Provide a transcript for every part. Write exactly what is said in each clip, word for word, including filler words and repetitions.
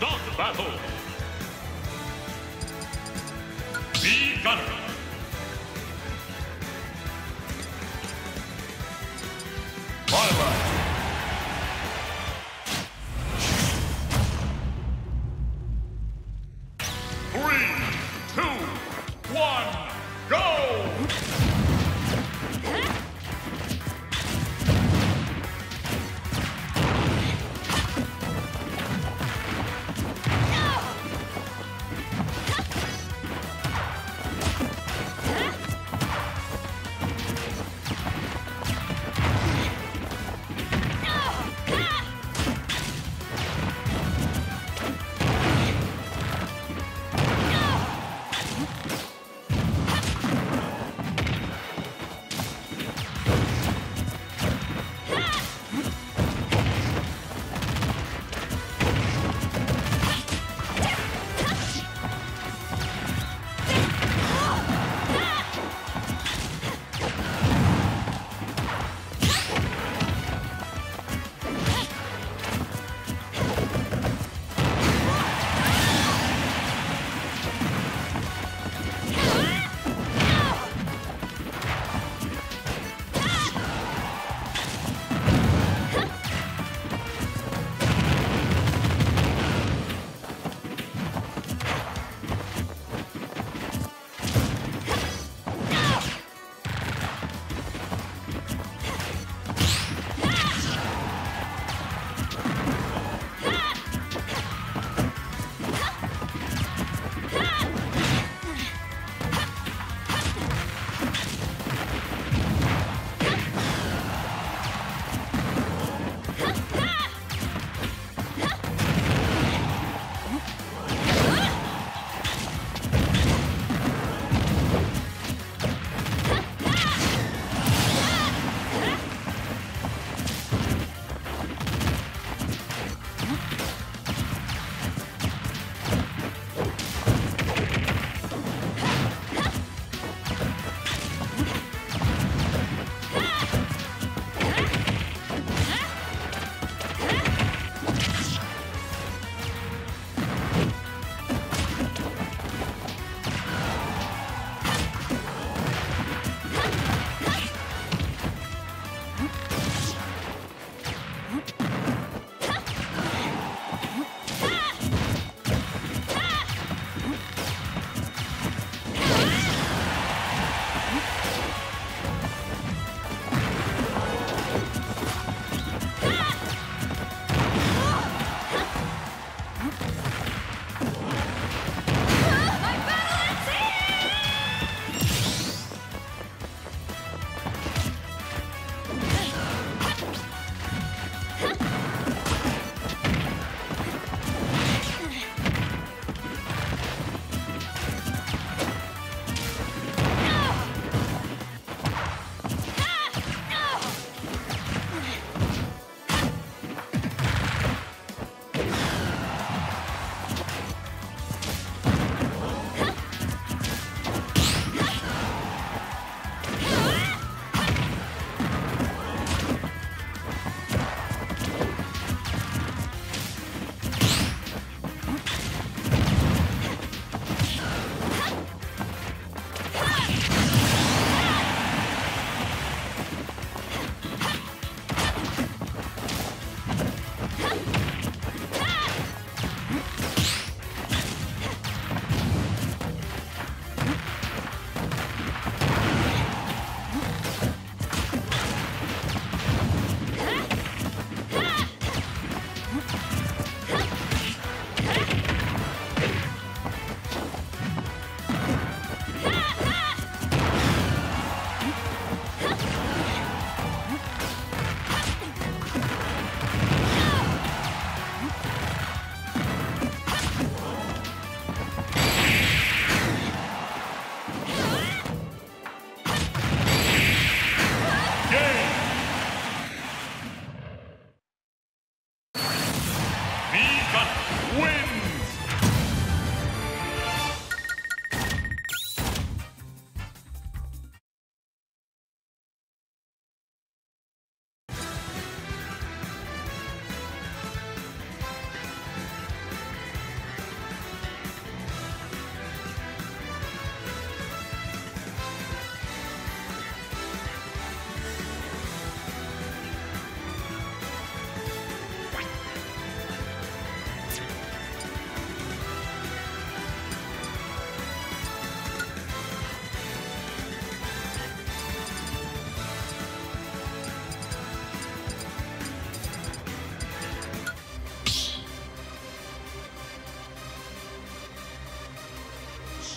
Start battle! Mii Gunner! Firelight! Three, two, one, go!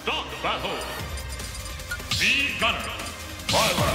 Start battle. Mii Gunner. Fire.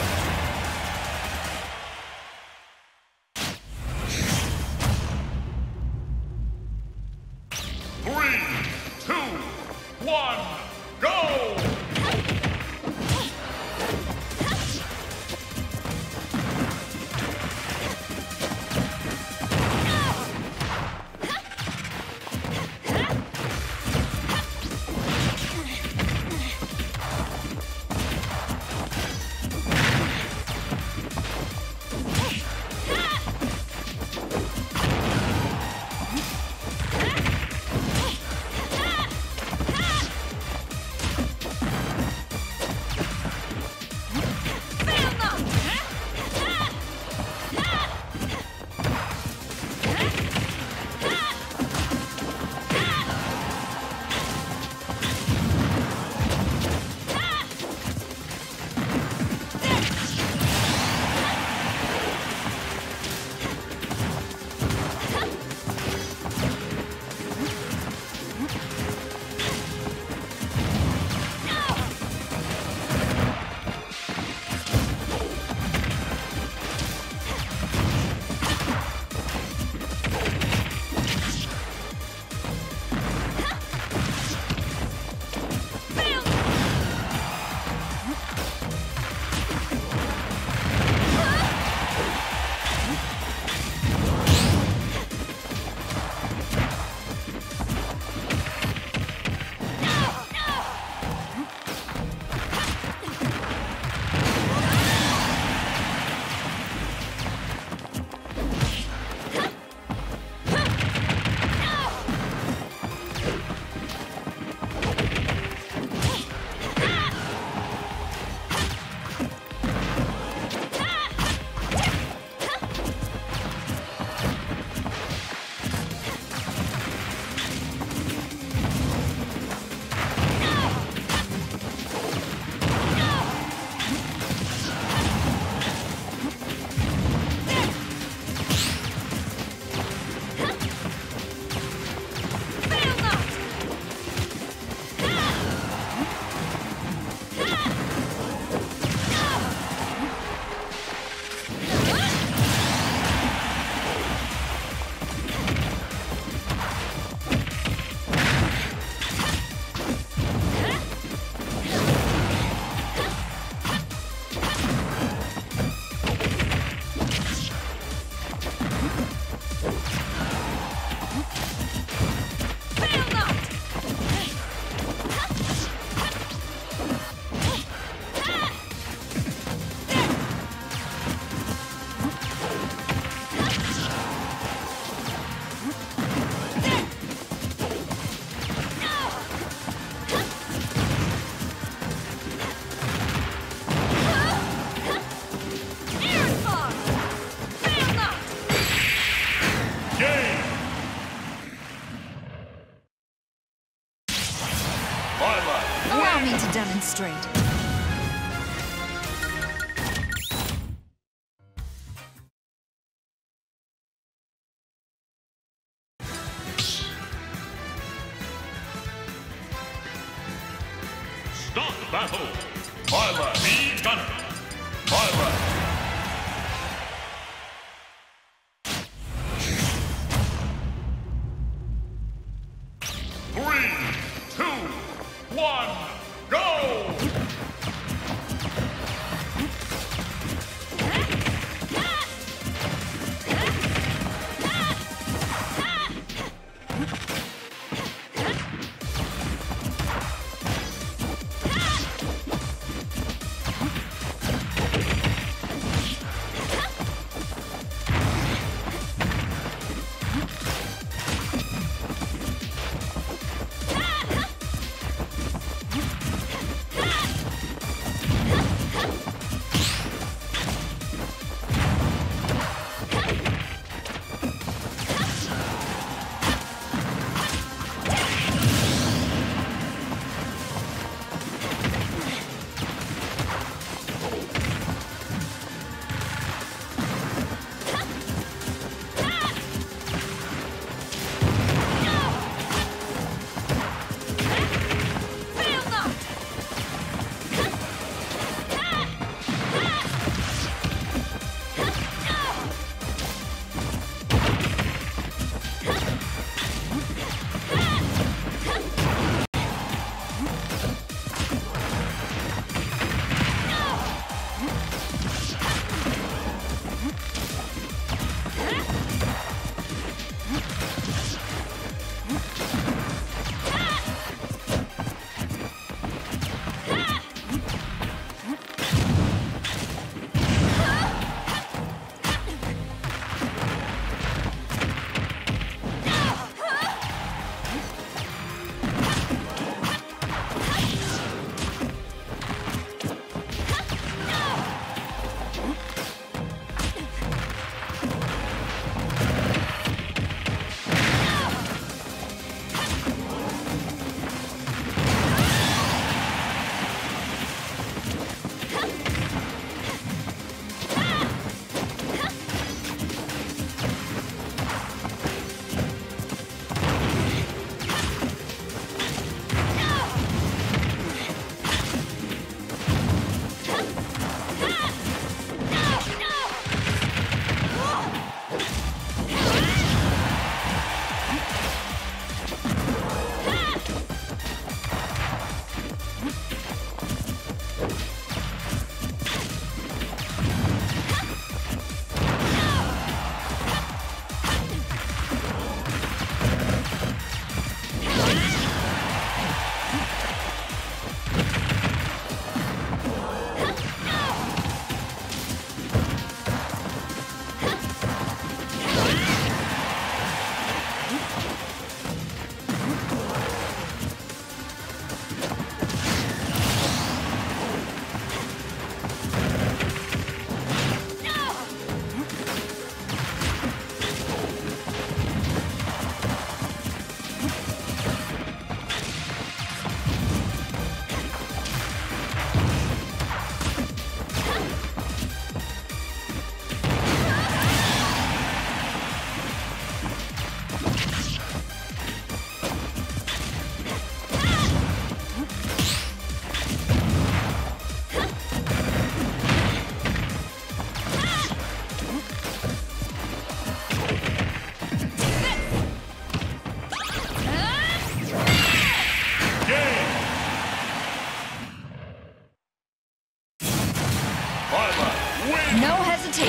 Allow me to demonstrate.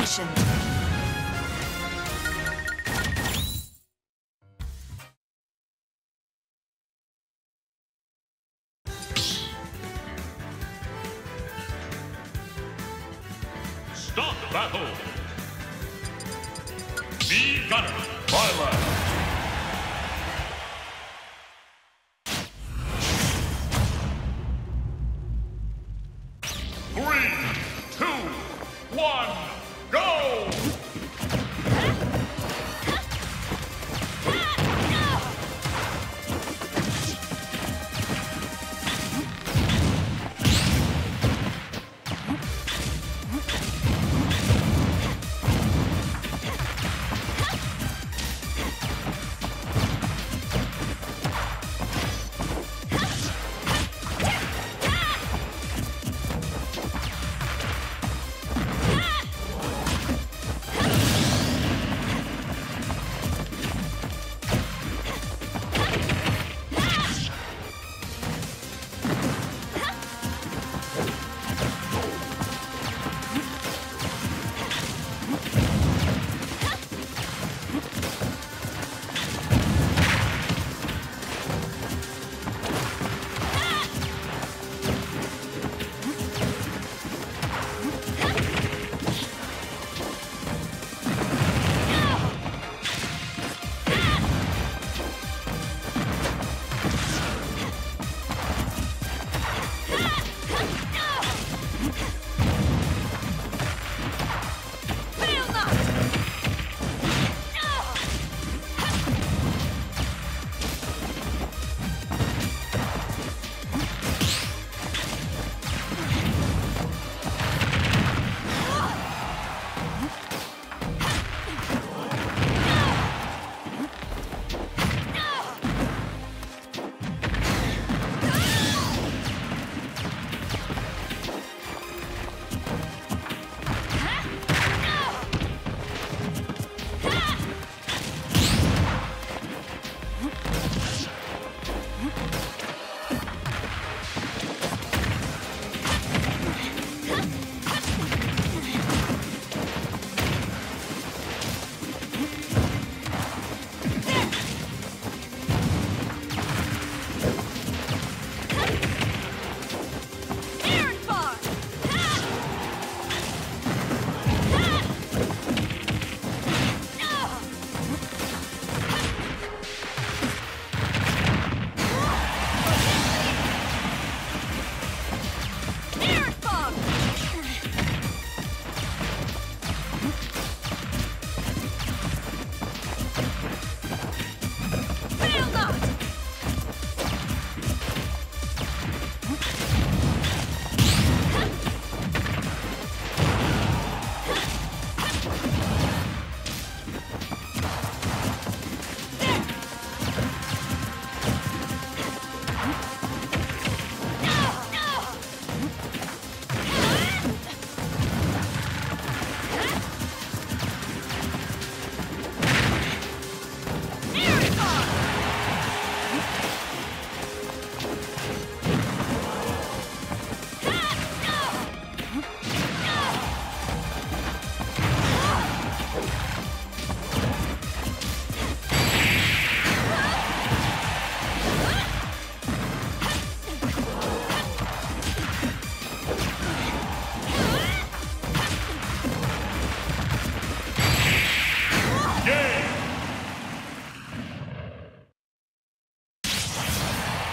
position. Stop battle! Mii Gunner, fire!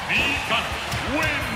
Mii Gunner win!